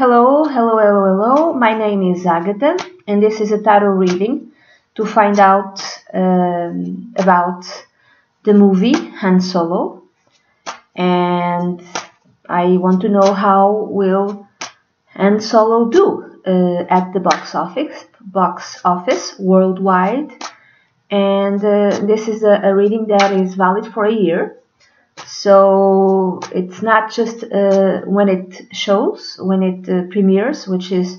Hello, my name is Zagata and this is a tarot reading to find out about the movie Han Solo, and I want to know how will Han Solo do at the box office worldwide. And this is a reading that is valid for a year. So it's not just when it shows, when it premieres, which is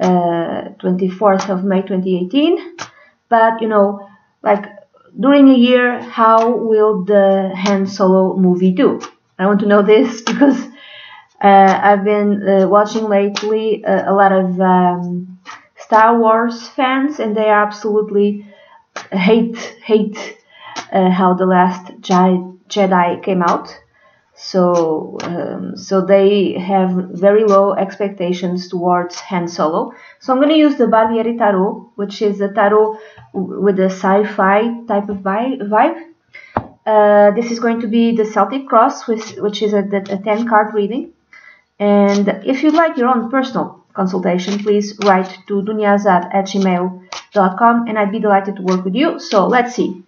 24th of May 2018, but you know, like during a year, how will the Han Solo movie do? I want to know this because I've been watching lately a lot of Star Wars fans, and they absolutely hate how the last Jedi came out, so they have very low expectations towards Han Solo. So I'm going to use the Balieri Tarot, which is a tarot with a sci-fi type of vibe. This is going to be the Celtic Cross, which is a 10-card reading. And if you'd like your own personal consultation, please write to dunyazade@gmail.com, and I'd be delighted to work with you. So let's see.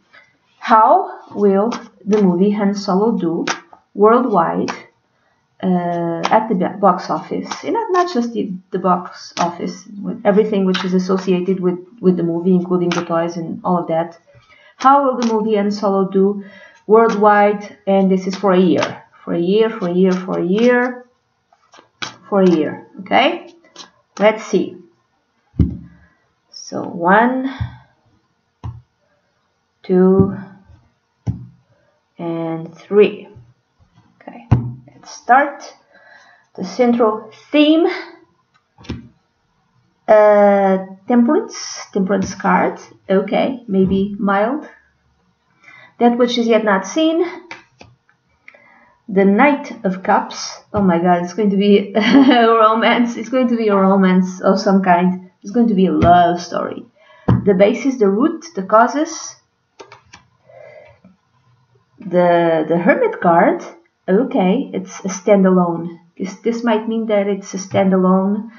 How will the movie Han Solo do worldwide at the box office? And not just the box office, with everything which is associated with the movie, including the toys and all of that. How will the movie Han Solo do worldwide? And this is for a year. For a year. Okay? Let's see. So 1, 2, and 3. Okay, let's start. The central theme, temperance card. Okay, maybe mild. That which is yet not seen. The Knight of Cups. Oh my God, it's going to be a romance. It's going to be a romance of some kind. It's going to be a love story. The basis, the root, the causes. The Hermit card. Okay, it's a standalone. This might mean that it's a standalone,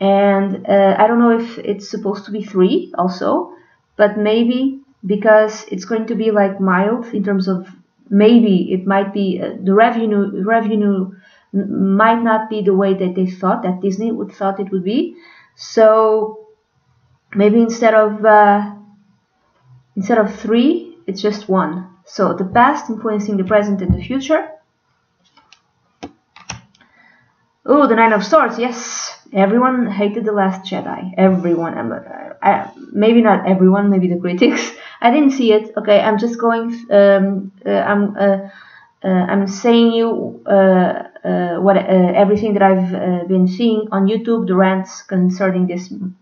and I don't know if it's supposed to be 3 also, but maybe because it's going to be like mild in terms of, maybe it might be the revenue might not be the way that they thought, that Disney would thought it would be. So maybe instead of 3, it's just 1. So the past influencing the present and the future. Oh, the Nine of Swords. Yes, everyone hated the Last Jedi. Everyone. Maybe not everyone. Maybe the critics. I didn't see it. Okay, I'm just going. I'm saying you everything that I've been seeing on YouTube, the rants concerning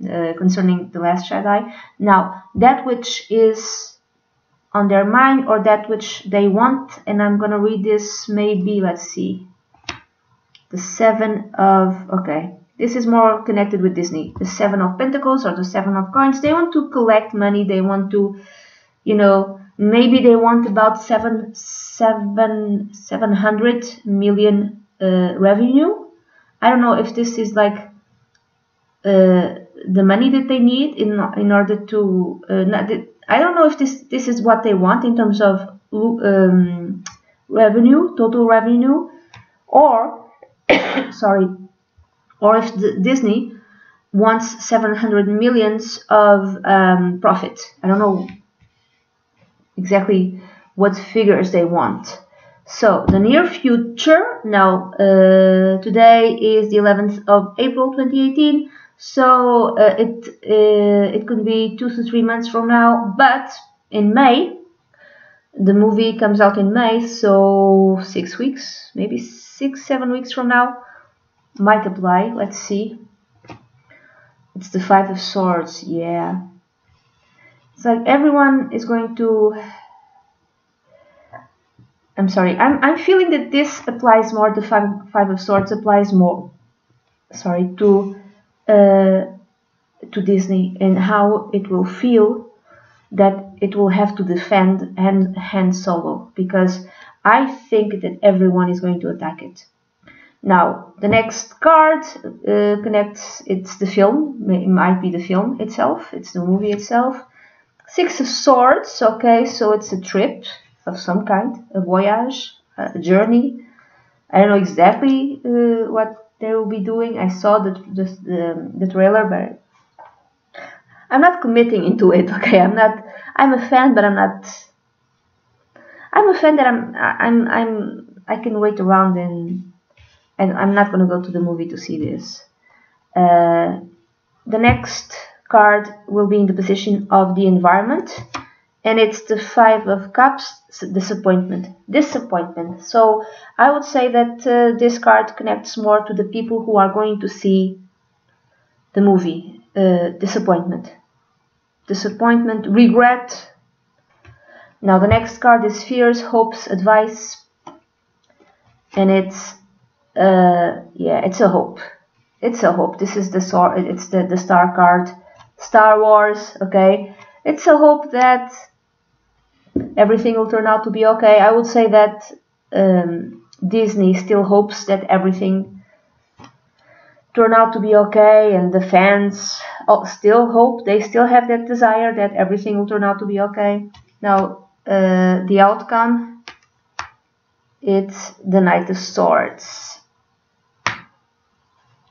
the Last Jedi. Now that which is on their mind, or that which they want, and I'm gonna read this. Maybe, let's see, the Seven of, okay, this is more connected with Disney, the Seven of Pentacles or the Seven of Coins. They want to collect money, they want to, you know, maybe they want about 700 million revenue. I don't know if this is like the money that they need in order to I don't know if this is what they want in terms of revenue, total revenue, or sorry, or if Disney wants 700 millions of profit. I don't know exactly what figures they want. So the near future. Now today is the 11th of April 2018. So it could be 2 to 3 months from now, but in May, the movie comes out in May, so 6 weeks, maybe 6, 7 weeks from now, might apply. Let's see. It's the Five of Swords, yeah. It's like everyone is going to... I'm sorry, I'm feeling that this applies more, the Five of Swords applies more, sorry, to Disney, and how it will feel that it will have to defend Han Solo, because I think that everyone is going to attack it. Now, the next card connects, it's the film, it might be the film itself, it's the movie itself. Six of Swords, okay, so it's a trip of some kind, a voyage, a journey. I don't know exactly what they will be doing. I saw the trailer, but I'm not committing into it, okay? I'm a fan, but I'm not... I'm a fan that I can wait around and I'm not going to go to the movie to see this. The next card will be in the position of the environment, and it's the Five of Cups, disappointment. So I would say that this card connects more to the people who are going to see the movie. Disappointment, regret. Now the next card is Fears, Hopes, Advice, and it's yeah, it's a hope. It's a hope. This is the sword. It's the star card, Star Wars. Okay, it's a hope that everything will turn out to be okay. I would say that Disney still hopes that everything turn out to be okay, and the fans still hope. They still have that desire that everything will turn out to be okay. Now the outcome. It's the Knight of Swords.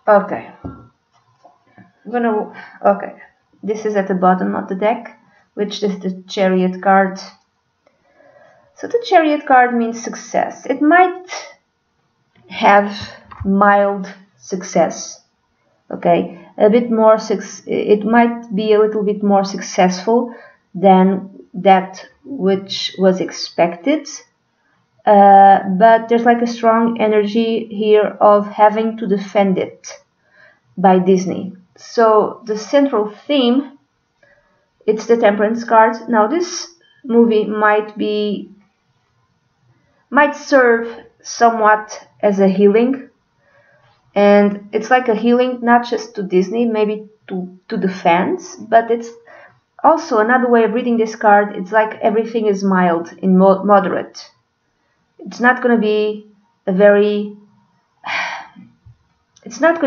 Okay. Okay. This is at the bottom of the deck, which is the Chariot card. So the Chariot card means success. It might have mild success. Okay. A bit more it might be a little bit more successful than that which was expected. But there's like a strong energy here of having to defend it by Disney. So the central theme, it's the Temperance card. Now this movie might serve somewhat as a healing, and it's like a healing not just to Disney, maybe to the fans, but it's also another way of reading this card. It's like everything is mild and moderate. It's not going to be a very, how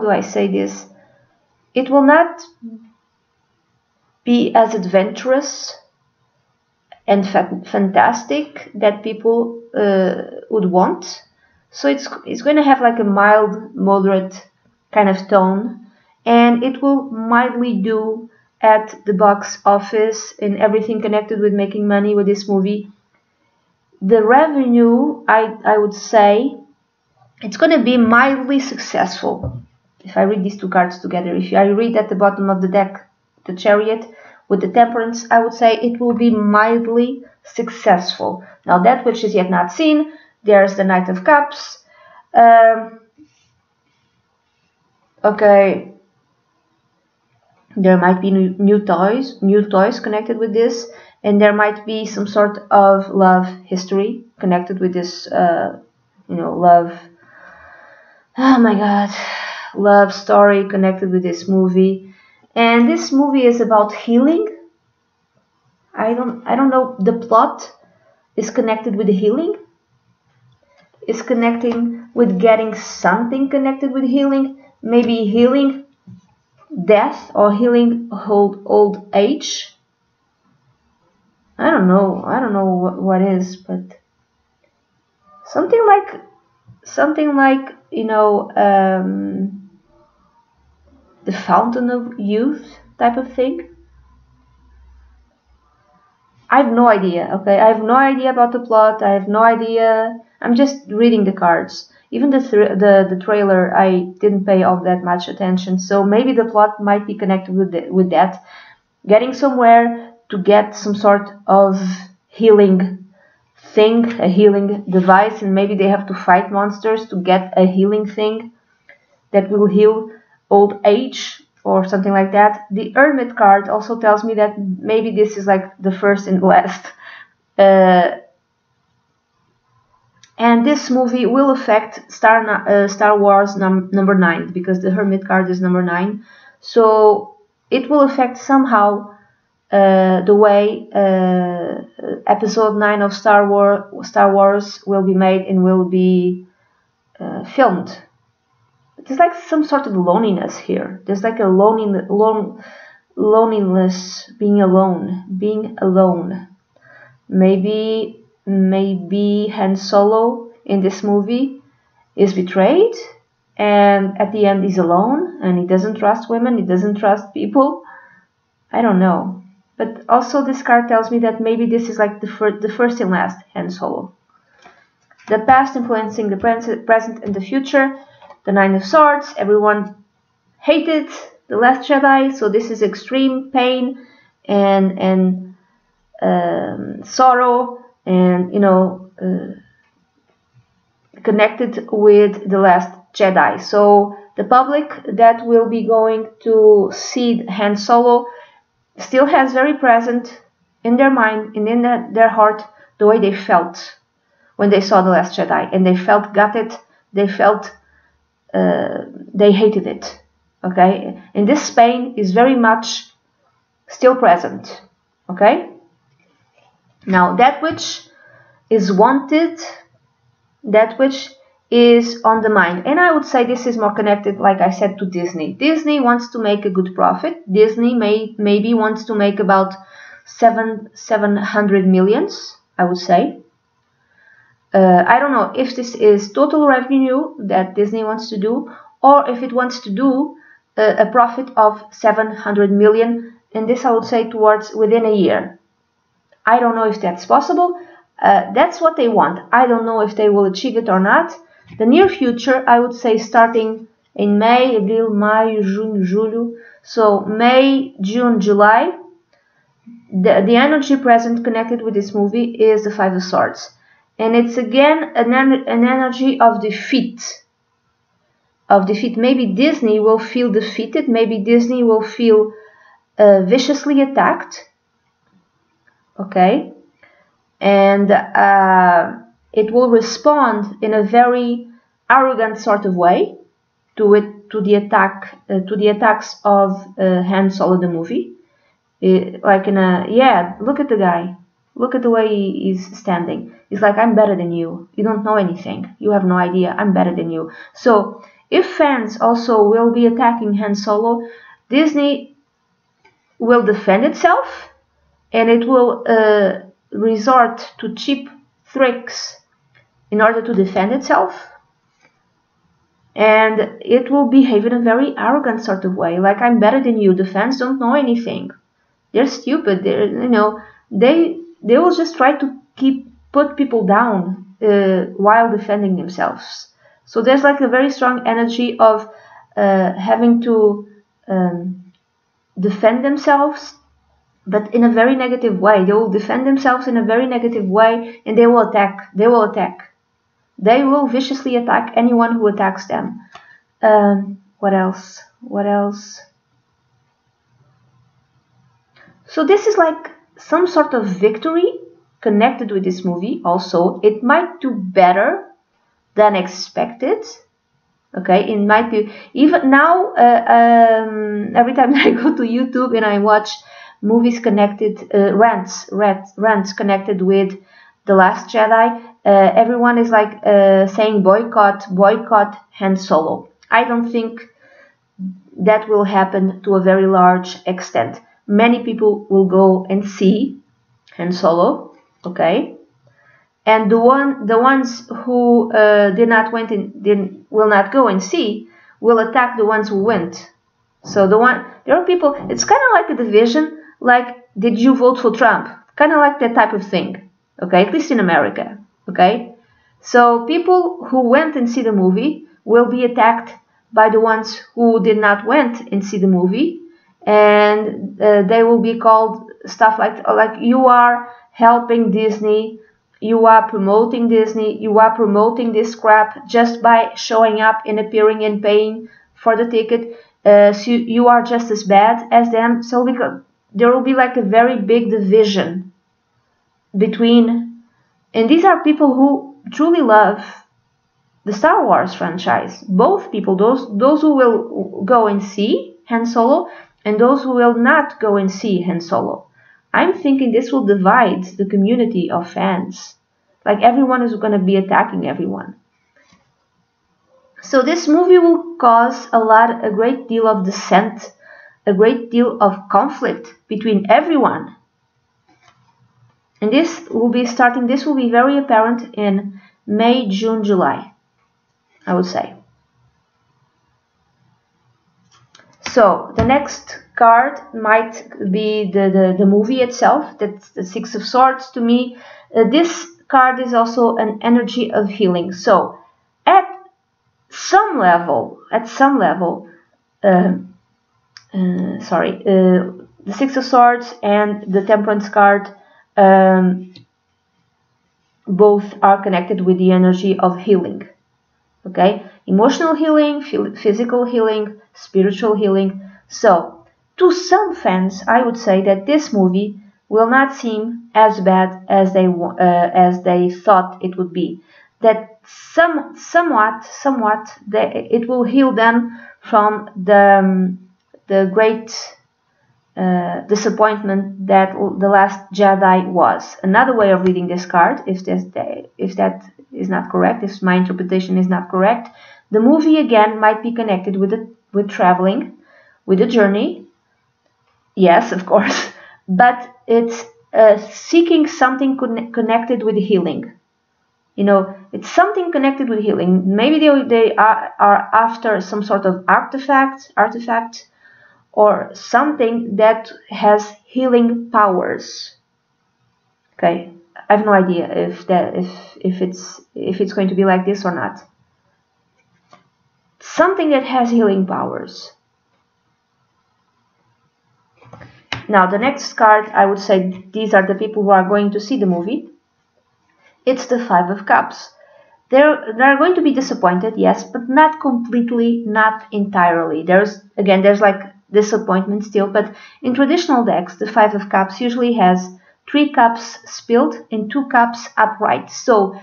do I say this? It will not be as adventurous and fantastic that people would want. So it's going to have like a mild, moderate kind of tone, and it will mildly do at the box office and everything connected with making money with this movie. The revenue, I would say, it's going to be mildly successful. If I read these two cards together, if I read at the bottom of the deck the Chariot with the Temperance, I would say it will be mildly successful. Now that which is yet not seen, there's the Knight of Cups. Okay. There might be new toys connected with this, and there might be some sort of love history connected with this, you know, love, oh my god, love story connected with this movie. And this movie is about healing. I don't know, the plot is connected with the healing, is connecting with getting something connected with healing, maybe healing death or healing old age. I don't know what is, but something like, you know, the fountain of youth type of thing. I have no idea, okay? I have no idea about the plot. I have no idea. I'm just reading the cards. Even the trailer, I didn't pay all that much attention, so maybe the plot might be connected with that. Getting somewhere to get some sort of healing thing, a healing device, and maybe they have to fight monsters to get a healing thing that will heal old age or something like that. The Hermit card also tells me that maybe this is like the first and last. And this movie will affect Star Wars number 9, because the Hermit card is number 9. So it will affect somehow the way episode 9 of Star Wars will be made and will be filmed. There's like some sort of loneliness here. There's like a loneliness, being alone. Maybe Han Solo in this movie is betrayed, and at the end he's alone, and he doesn't trust women, he doesn't trust people. I don't know. But also this card tells me that maybe this is like the first and last Han Solo. The past influencing the present and the future. The Nine of Swords, everyone hated The Last Jedi, so this is extreme pain and sorrow, and you know, connected with The Last Jedi. So the public that will be going to see Han Solo still has very present in their mind and in their heart the way they felt when they saw The Last Jedi, and they felt gutted, they felt they hated it, okay? And this pain is very much still present, okay? Now, that which is wanted, that which is on the mind. And I would say this is more connected, like I said, to Disney. Disney wants to make a good profit. Disney maybe wants to make about 700 million, I would say. I don't know if this is total revenue that Disney wants to do, or if it wants to do a profit of 700 million, and this I would say towards within a year. I don't know if that's possible. That's what they want. I don't know if they will achieve it or not. The near future, I would say starting in May, April, May, June, July. So May, June, July. The energy present connected with this movie is the Five of Swords. And it's again an energy of defeat. Maybe Disney will feel defeated. Maybe Disney will feel viciously attacked. Okay? And it will respond in a very arrogant sort of way to the attacks of Han Solo the movie. Like in a, yeah, look at the guy. Look at the way he is standing. He's like, I'm better than you. You don't know anything. You have no idea. I'm better than you. So, if fans also will be attacking Han Solo, Disney will defend itself, and it will resort to cheap tricks in order to defend itself. And it will behave in a very arrogant sort of way. Like, I'm better than you. The fans don't know anything. They're stupid. They're, you know, they will just try to put people down while defending themselves. So there's like a very strong energy of having to defend themselves, but in a very negative way. They will defend themselves in a very negative way, and they will attack. They will viciously attack anyone who attacks them. What else? So this is like some sort of victory connected with this movie. Also, it might do better than expected. Okay, it might be even now. Every time I go to YouTube and I watch movies connected, rants connected with The Last Jedi, everyone is like saying boycott Han Solo. I don't think that will happen to a very large extent. Many people will go and see Han Solo, okay? And the ones who did not went and will not go and see will attack the ones who went. So there are people. It's kind of like a division. Like, did you vote for Trump? Kind of like that type of thing, okay? At least in America, okay? So people who went and see the movie will be attacked by the ones who did not went and see the movie. And they will be called stuff like you are helping Disney, you are promoting Disney, you are promoting this crap just by showing up and appearing and paying for the ticket. So you are just as bad as them. So there will be like a very big division between, and these are people who truly love the Star Wars franchise. Both people, those who will go and see Han Solo, and those who will not go and see Han Solo. I'm thinking this will divide the community of fans. Like everyone is going to be attacking everyone. So this movie will cause a great deal of dissent, a great deal of conflict between everyone. And this will be very apparent in May, June, July, I would say. So the next card might be the movie itself. That's the Six of Swords to me. This card is also an energy of healing. So at some level, the Six of Swords and the Temperance card both are connected with the energy of healing. Okay, emotional healing, physical healing, spiritual healing. So to some fans, I would say that this movie will not seem as bad as they thought it would be. That somewhat it will heal them from the great disappointment that The Last Jedi was. Another way of reading this card, if that is not correct, if my interpretation is not correct, the movie again might be connected with traveling, with a journey. Yes, of course, but it's seeking something connected with healing. You know, it's something connected with healing. Maybe they are after some sort of artifact, or something that has healing powers. Okay, I have no idea if it's going to be like this or not. Something that has healing powers. Now, the next card, I would say these are the people who are going to see the movie. It's the Five of Cups. They're going to be disappointed, yes, but not completely, not entirely. There's like disappointment still, but in traditional decks, the Five of Cups usually has 3 cups spilled and 2 cups upright. So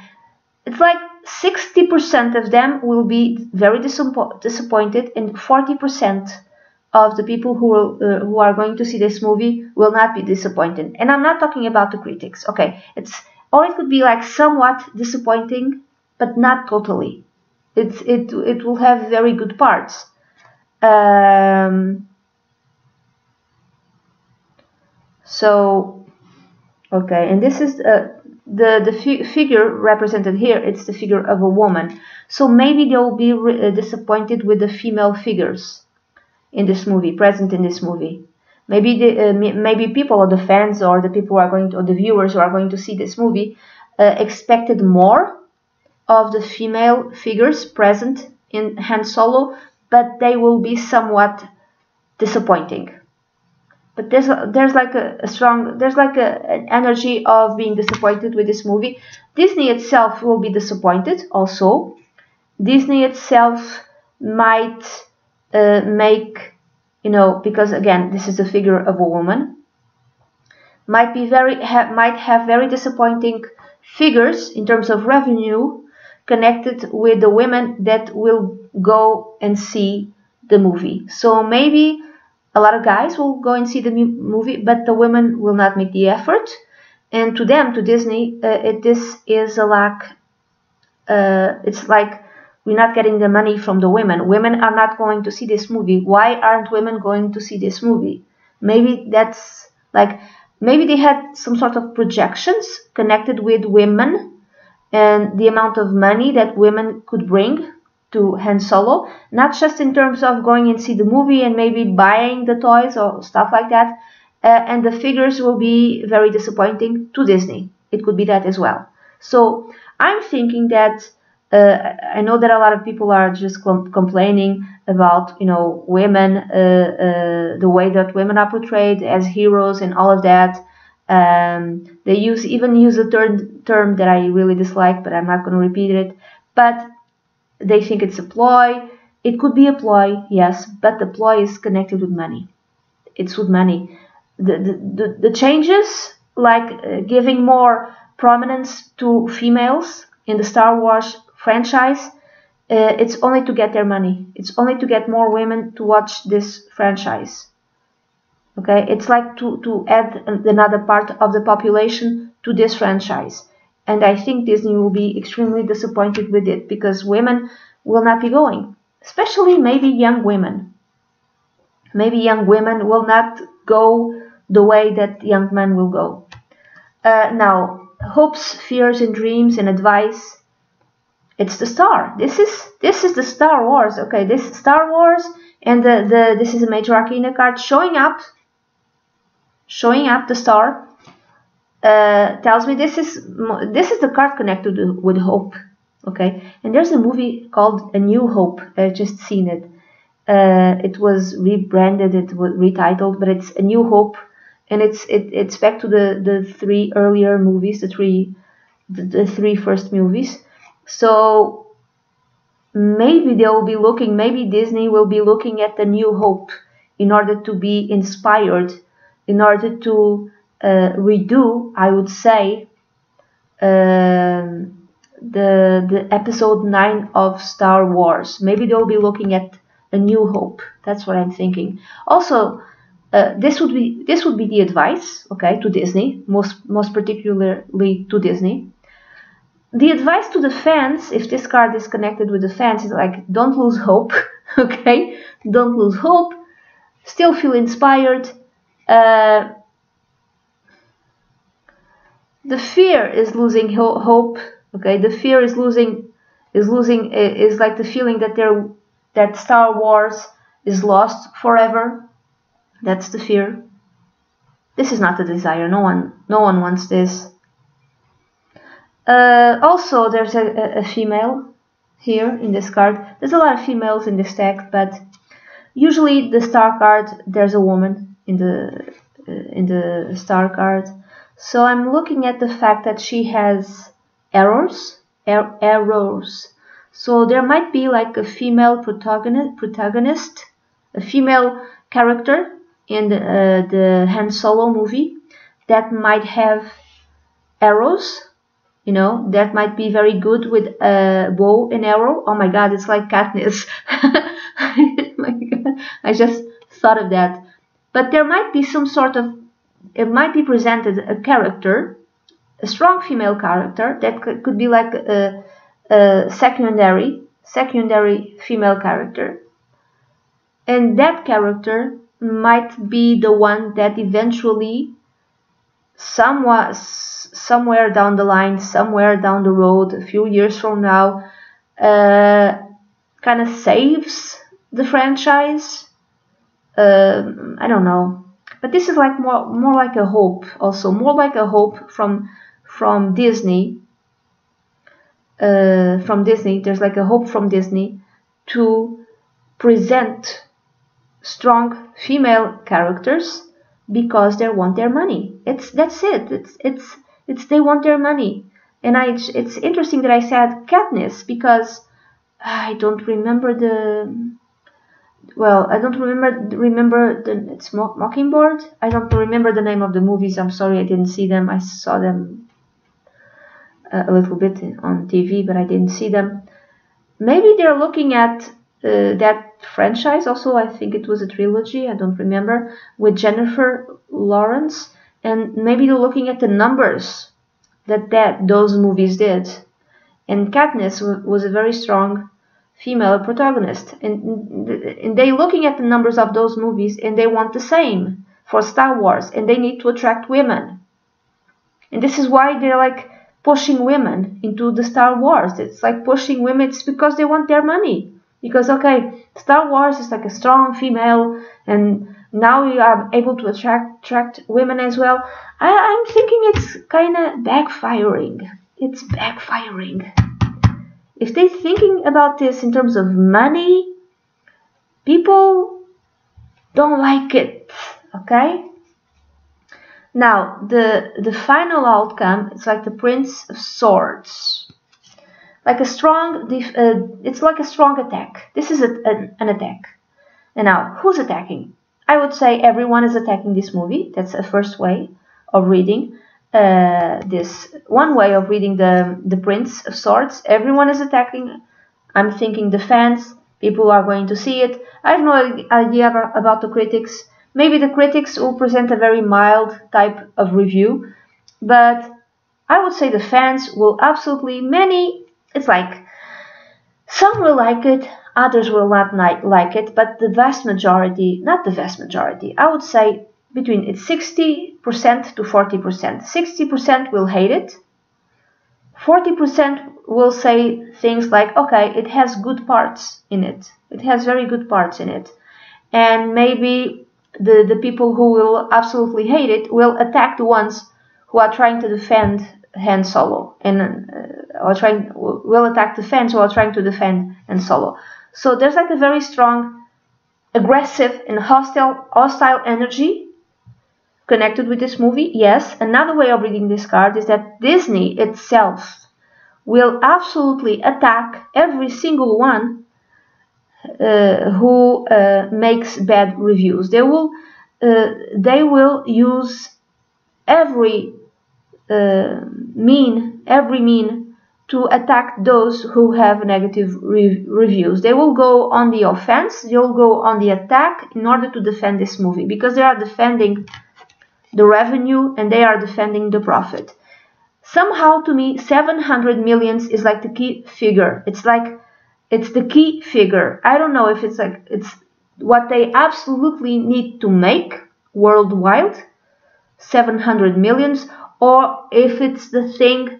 it's like 60% of them will be very disappointed, and 40% of the people who are going to see this movie will not be disappointed. And I'm not talking about the critics. Okay, or it could be like somewhat disappointing, but not totally. It will have very good parts. So, okay, and this is the figure represented here. It's the figure of a woman. So maybe they will be disappointed with the female figures in this movie, present in this movie. Maybe maybe people, or the fans, or the people who are going to, or the viewers who are going to see this movie, expected more of the female figures present in Han Solo, but they will be somewhat disappointing. But there's like an energy of being disappointed with this movie. Disney itself will be disappointed also. Disney itself might make, you know, because again, this is the figure of a woman, might have very disappointing figures in terms of revenue connected with the women that will go and see the movie. So maybe a lot of guys will go and see the movie, but the women will not make the effort. And to them, to Disney, this is a lack. It's like, we're not getting the money from the women. Women are not going to see this movie. Why aren't women going to see this movie? Maybe that's like, maybe they had some sort of projections connected with women and the amount of money that women could bring to Han Solo. Not just in terms of going and see the movie and maybe buying the toys or stuff like that. And the figures will be very disappointing to Disney. It could be that as well. So I'm thinking that I know that a lot of people are just complaining about, you know, women, the way that women are portrayed as heroes and all of that. They even use a term that I really dislike, but I'm not going to repeat it. But they think it's a ploy. It could be a ploy, yes, but the ploy is connected with money. It's with money. The changes, like giving more prominence to females in the Star Wars franchise, it's only to get their money. It's only to get more women to watch this franchise. Okay, it's like to add another part of the population to this franchise. And I think Disney will be extremely disappointed with it, because women will not be going, especially maybe young women. Maybe young women will not go the way that young men will go. Now, hopes, fears and dreams and advice. It's the star. This is the Star Wars. Okay, this is Star Wars, and this is a Major Arcana card showing up the star. Tells me this is the card connected with hope. Okay, and there's a movie called A New Hope. I just seen it. It was rebranded, it was retitled, but it's A New Hope, and it's back to the three earlier movies, the three first movies. So maybe they'll be looking, maybe Disney will be looking at the New Hope in order to be inspired, in order to redo, I would say, the episode 9 of Star Wars. Maybe they'll be looking at A New Hope. That's what I'm thinking. Also, this would be the advice, okay, to Disney, most particularly to Disney. The advice to the fans, if this card is connected with the fans, is like, don't lose hope, okay? Don't lose hope. Still feel inspired. The fear is losing hope, okay? The fear is like the feeling that Star Wars is lost forever. That's the fear. This is not a desire. No one wants this. Also, there's a female here in this card. There's a lot of females in this deck, but usually the star card, there's a woman in the star card. So I'm looking at the fact that she has arrows. So there might be like a female protagonist, a female character in the Han Solo movie that might have arrows. You know, that might be very good with a bow and arrow. Oh my god, it's like Katniss. My god, I just thought of that. But there might be some sort of, it might be presented a character, a strong female character that could be like a secondary female character. And that character might be the one that eventually somewhere down the line, somewhere down the road, a few years from now, kind of saves the franchise. I don't know, but this is like more like a hope, also more like a hope from Disney. There's like a hope from Disney to present strong female characters because they want their money. They want their money. And it's interesting that I said Katniss, because I don't remember it's Mockingbird. I don't remember the name of the movies. I'm sorry, I didn't see them. I saw them a little bit on TV, but I didn't see them. Maybe they're looking at that franchise also. I think it was a trilogy, I don't remember, with Jennifer Lawrence. And maybe they're looking at the numbers that those movies did. And Katniss was a very strong female protagonist. And they're looking at the numbers of those movies, and they want the same for Star Wars. And they need to attract women. And this is why they're like pushing women into the Star Wars. It's like pushing women. It's because they want their money. Because, okay, Star Wars is like a strong female, and now we are able to attract women as well. I'm thinking it's kind of backfiring. It's backfiring. If they're thinking about this in terms of money, people don't like it, okay? Now, the final outcome, it's like the Prince of Swords. Like a strong, it's like a strong attack. This is an attack. And now, who's attacking? I would say everyone is attacking this movie. That's a first way of reading this. One way of reading the Prince of Swords. Everyone is attacking. I'm thinking the fans. People are going to see it. I have no idea about the critics. Maybe the critics will present a very mild type of review, but I would say the fans will absolutely, many, it's like, some will like it, others will not like it, but the vast majority, not the vast majority, I would say between it's 60% to 40%. 60% will hate it, 40% will say things like, okay, it has good parts in it, it has very good parts in it, and maybe the people who will absolutely hate it will attack the ones who are trying to defend Han Solo, and will attack the fans who are trying to defend Han Solo. So there's like a very strong, aggressive and hostile energy connected with this movie. Yes, another way of reading this card is that Disney itself will absolutely attack every single one who makes bad reviews. They will use every mean to attack those who have negative reviews. They will go on the offense, they will go on the attack in order to defend this movie, because they are defending the revenue and they are defending the profit. Somehow, to me, 700 million is like the key figure. It's like, it's the key figure. I don't know if it's like, it's what they absolutely need to make worldwide, 700 million, or if it's the thing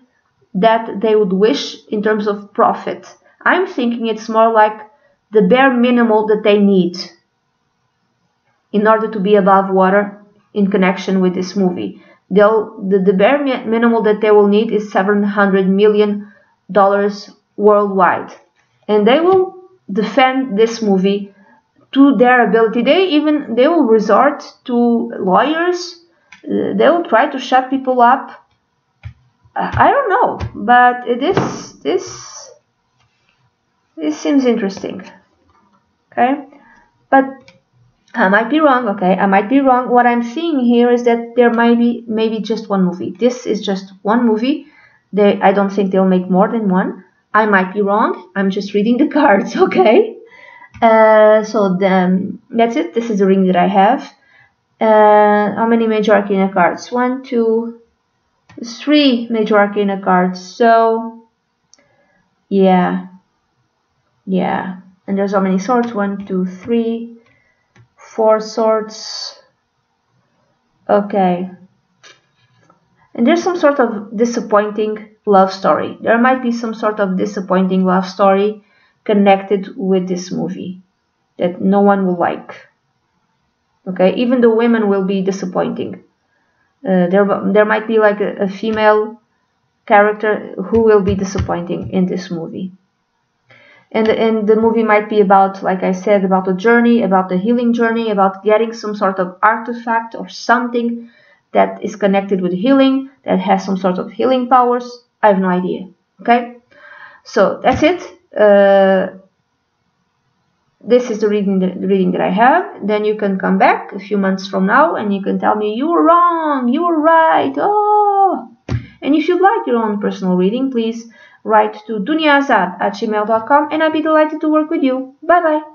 that they would wish in terms of profit. I'm thinking it's more like the bare minimal that they need in order to be above water in connection with this movie. The bare minimal that they will need is $700 million worldwide. And they will defend this movie to their ability. They will resort to lawyers. They will try to shut people up. I don't know, but it is this seems interesting. Okay, but I might be wrong, okay? I might be wrong. What I'm seeing here is that there might be maybe just one movie. This is just one movie. I don't think they'll make more than one. I might be wrong. I'm just reading the cards, okay? That's it. This is the ring that I have. How many Major Arcana cards? 1, 2, 3 Major Arcana cards. So, yeah. And there's how many swords? 1, 2, 3, 4 swords. Okay. And there's some sort of disappointing love story. There might be some sort of disappointing love story connected with this movie that no one will like. Okay, even the women will be disappointing. There might be like a female character who will be disappointing in this movie. And the movie might be about, like I said, about a journey, about the healing journey, about getting some sort of artifact or something that is connected with healing, that has some sort of healing powers. I have no idea. Okay? So that's it. This is the reading that I have. Then you can come back a few months from now and you can tell me you were wrong, you were right. Oh! And if you'd like your own personal reading, please write to dunyazade@gmail.com and I'd be delighted to work with you. Bye-bye.